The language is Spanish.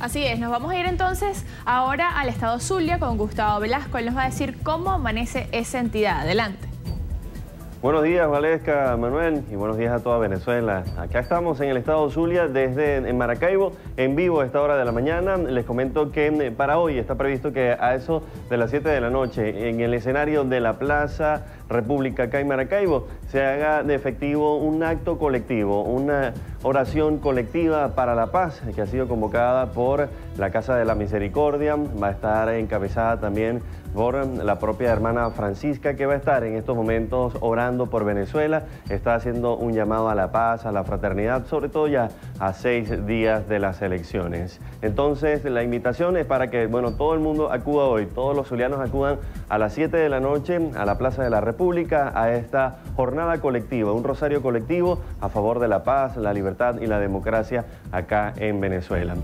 Así es, nos vamos a ir entonces ahora al estado Zulia con Gustavo Velasco. Él nos va a decir cómo amanece esa entidad. Adelante. Buenos días, Valesca, Manuel, y buenos días a toda Venezuela. Acá estamos en el estado Zulia, desde Maracaibo, en vivo a esta hora de la mañana. Les comento que para hoy está previsto que a eso de las 7 de la noche, en el escenario de la Plaza República, acá en Maracaibo, se haga de efectivo un acto colectivo, una oración colectiva para la paz, que ha sido convocada por la Casa de la Misericordia. Va a estar encabezada también por la propia hermana Francisca, que va a estar en estos momentos orando por Venezuela. Está haciendo un llamado a la paz, a la fraternidad, sobre todo ya a 6 días de las elecciones. Entonces, la invitación es para que, bueno, todo el mundo acuda hoy, todos los zulianos acudan a las 7 de la noche a la Plaza de la República, a esta jornada colectiva, un rosario colectivo a favor de la paz, la libertad y la democracia acá en Venezuela.